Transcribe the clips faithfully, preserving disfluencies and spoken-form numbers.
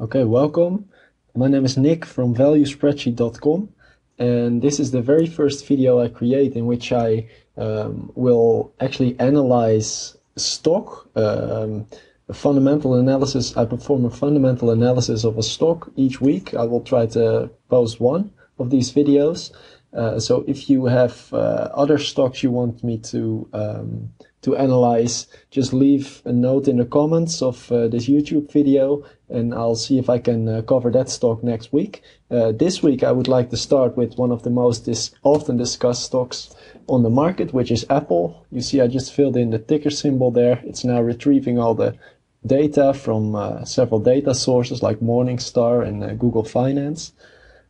Okay, welcome. My name is Nick from value spreadsheet dot com, and this is the very first video I create in which I um, will actually analyze stock. Um, a fundamental analysis. I perform a fundamental analysis of a stock each week. I will try to post one of these videos. Uh, so if you have uh, other stocks you want me to um, to analyze, just leave a note in the comments of uh, this YouTube video, and I'll see if I can uh, cover that stock next week. Uh, this week I would like to start with one of the most dis often discussed stocks on the market, which is Apple. You see I just filled in the ticker symbol there. It's now retrieving all the data from uh, several data sources like Morningstar and uh, Google Finance.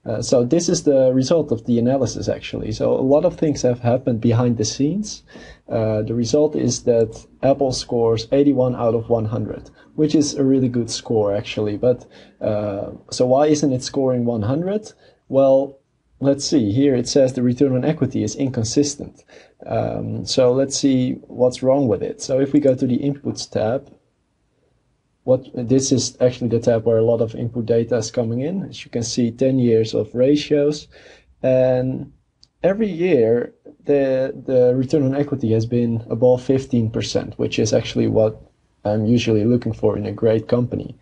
Uh, so this is the result of the analysis, actually. So a lot of things have happened behind the scenes. Uh, the result is that Apple scores eighty-one out of one hundred, which is a really good score, actually. But uh, so why isn't it scoring one hundred? Well, let's see. Here it says the return on equity is inconsistent. Um, so let's see what's wrong with it. So if we go to the Inputs tab, What, this is actually the tab where a lot of input data is coming in. As you can see, ten years of ratios, and every year the the return on equity has been above fifteen percent, which is actually what I'm usually looking for in a great company.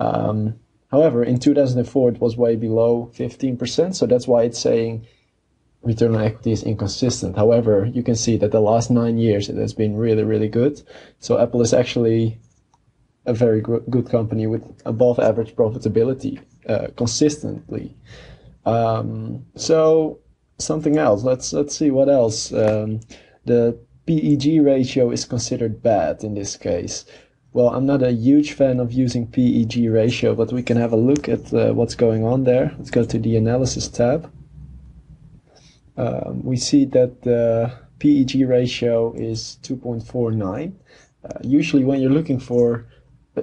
Um, however, in two thousand four it was way below fifteen percent, so that's why it's saying return on equity is inconsistent. However, you can see that the last nine years it has been really, really good. So Apple is actually a very good company with above average profitability uh, consistently. Um, so something else, let's let's see what else. Um, the P E G ratio is considered bad in this case. Well, I'm not a huge fan of using P E G ratio, but we can have a look at uh, what's going on there. Let's go to the analysis tab. Um, we see that the P E G ratio is two point four nine. Uh, usually when you're looking for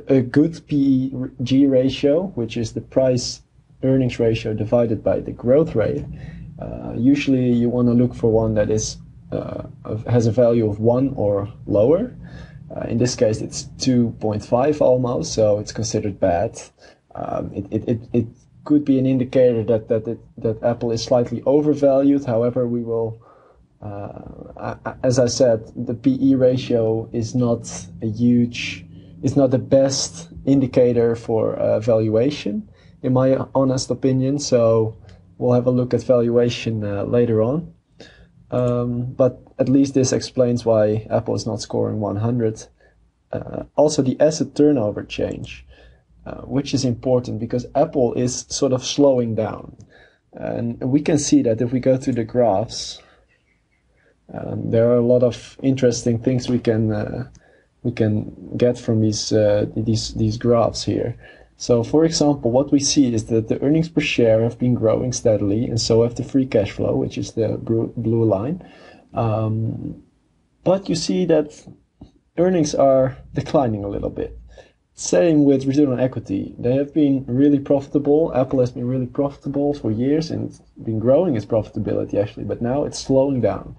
a good P E G ratio, which is the price earnings ratio divided by the growth rate, uh, usually you want to look for one that is uh, has a value of one or lower. Uh, in this case it's two point five almost, so it's considered bad. Um, it, it, it, it could be an indicator that, that, it, that Apple is slightly overvalued. However, we will uh, I, as I said, the P E ratio is not a huge It's not the best indicator for uh, valuation, in my honest opinion. So we'll have a look at valuation uh, later on. Um, but at least this explains why Apple is not scoring one hundred. Uh, also, the asset turnover change, uh, which is important because Apple is sort of slowing down, and we can see that if we go to the graphs. Um, there are a lot of interesting things we can. Uh, we can get from these, uh, these, these graphs here. So for example, what we see is that the earnings per share have been growing steadily, and so have the free cash flow, which is the blue line. Um, but you see that earnings are declining a little bit. Same with return on equity. They have been really profitable. Apple has been really profitable for years and it's been growing its profitability actually, but now it's slowing down.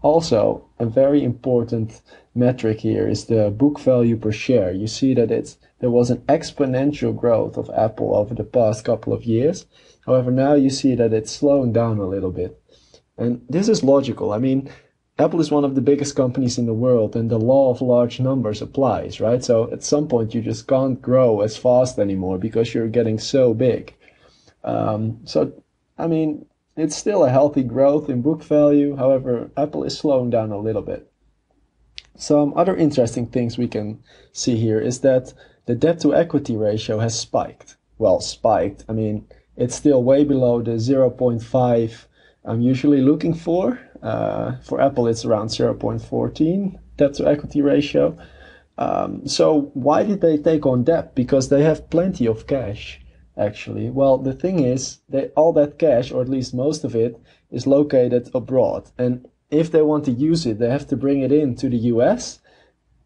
Also, a very important metric here is the book value per share. You see that it's, there was an exponential growth of Apple over the past couple of years. However, now you see that it's slowing down a little bit. And this is logical. I mean, Apple is one of the biggest companies in the world, and the law of large numbers applies, right? So at some point, you just can't grow as fast anymore because you're getting so big. Um, so, I mean, it's still a healthy growth in book value. However, Apple is slowing down a little bit. Some other interesting things we can see here is that the debt to equity ratio has spiked. Well, spiked, I mean, it's still way below the zero point five I'm usually looking for. Uh, for Apple, it's around zero point one four debt to equity ratio. Um, so why did they take on debt? Because they have plenty of cash. Actually, well, the thing is that all that cash, or at least most of it, is located abroad, and if they want to use it, they have to bring it in to the U S,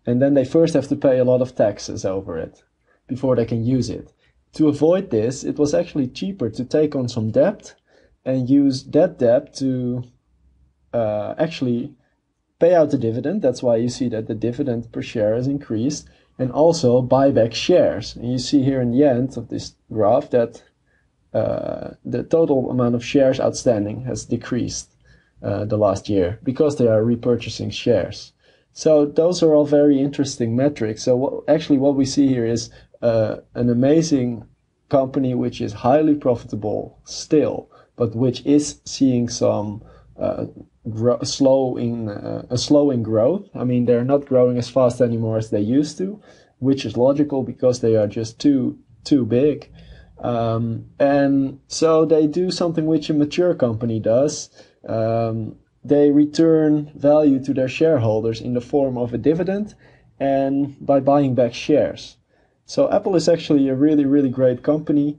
and then they first have to pay a lot of taxes over it before they can use it. To avoid this, it was actually cheaper to take on some debt and use that debt to uh, actually pay out the dividend. That's why you see that the dividend per share has increased, and also buy back shares. And you see here in the end of this graph that uh, the total amount of shares outstanding has decreased uh, the last year because they are repurchasing shares. So those are all very interesting metrics. So what, actually what we see here is uh, an amazing company which is highly profitable still, but which is seeing some uh, slow in uh, a slowing growth. I mean, they're not growing as fast anymore as they used to, which is logical because they are just too too big. Um, and so they do something which a mature company does. Um, they return value to their shareholders in the form of a dividend and by buying back shares. So Apple is actually a really, really great company,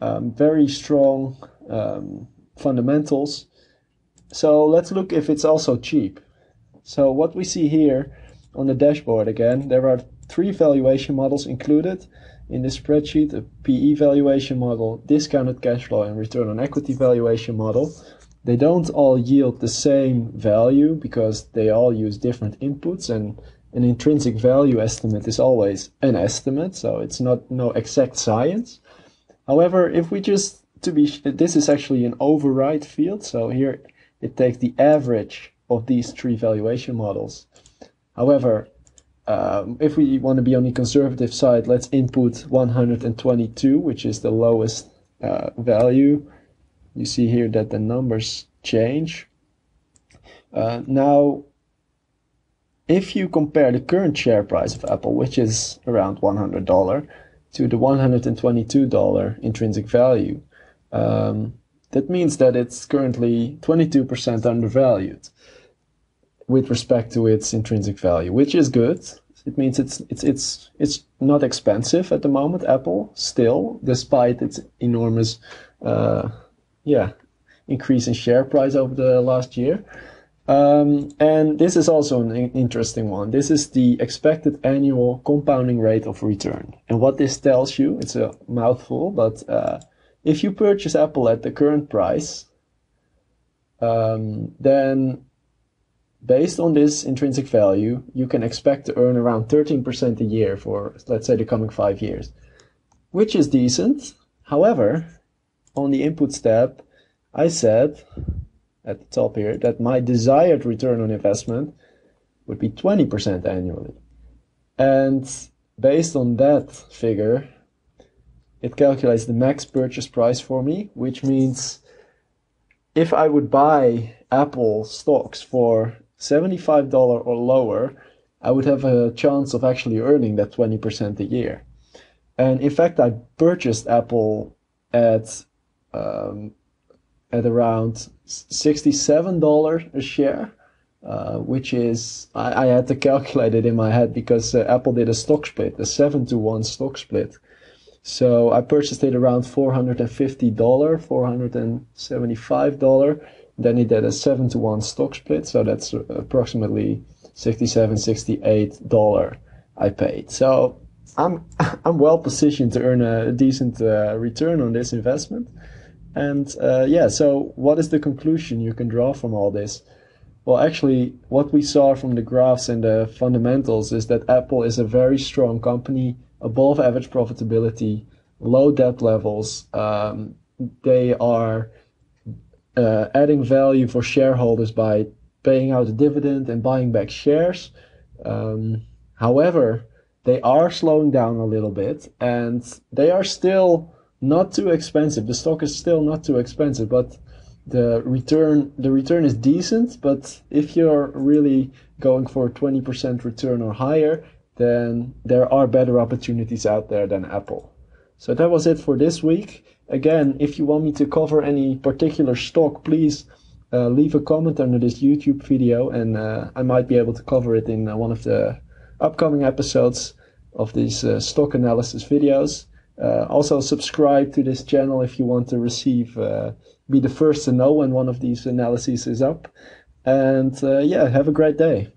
um, very strong um, fundamentals. So let's look if it's also cheap. So what we see here on the dashboard again, there are three valuation models included in this spreadsheet: a P E valuation model, discounted cash flow, and return on equity valuation model. They don't all yield the same value because they all use different inputs, and an intrinsic value estimate is always an estimate, so it's not no exact science. However, if we just to be this is actually an override field, so here it takes the average of these three valuation models. However, um, if we want to be on the conservative side, let's input one hundred twenty-two, which is the lowest uh, value. You see here that the numbers change. Uh, now, if you compare the current share price of Apple, which is around one hundred dollars, to the one hundred twenty-two dollars intrinsic value, um, that means that it's currently twenty-two percent undervalued with respect to its intrinsic value, which is good. It means it's it's it's it's not expensive at the moment. Apple still, despite its enormous Uh, Yeah, increase in share price over the last year. Um, and this is also an interesting one. This is the expected annual compounding rate of return. And what this tells you, it's a mouthful, but uh, if you purchase Apple at the current price, um, then based on this intrinsic value, you can expect to earn around thirteen percent a year for, let's say, the coming five years, which is decent. However, on the inputs tab, I said at the top here that my desired return on investment would be twenty percent annually. And based on that figure, it calculates the max purchase price for me, which means if I would buy Apple stocks for seventy-five dollars or lower, I would have a chance of actually earning that twenty percent a year. And in fact, I purchased Apple at Um, at around sixty-seven dollars a share, uh, which is, I, I had to calculate it in my head because uh, Apple did a stock split, a seven to one stock split. So I purchased it around four hundred fifty dollars, four hundred seventy-five dollars. Then it did a seven to one stock split. So that's approximately sixty-seven dollars, sixty-eight dollars I paid. So I'm, I'm well positioned to earn a decent uh, return on this investment. And uh, yeah, so what is the conclusion you can draw from all this? Well, actually, what we saw from the graphs and the fundamentals is that Apple is a very strong company, above average profitability, low debt levels. Um, they are uh, adding value for shareholders by paying out a dividend and buying back shares. Um, however, they are slowing down a little bit, and they are still not too expensive. The stock is still not too expensive, but the return the return is decent. But if you're really going for a twenty percent return or higher, then there are better opportunities out there than Apple. So that was it for this week. Again, if you want me to cover any particular stock, please uh, leave a comment under this YouTube video, and uh, I might be able to cover it in uh, one of the upcoming episodes of these uh, stock analysis videos. Uh, also, subscribe to this channel if you want to receive, uh, be the first to know when one of these analyses is up. And uh, yeah, have a great day.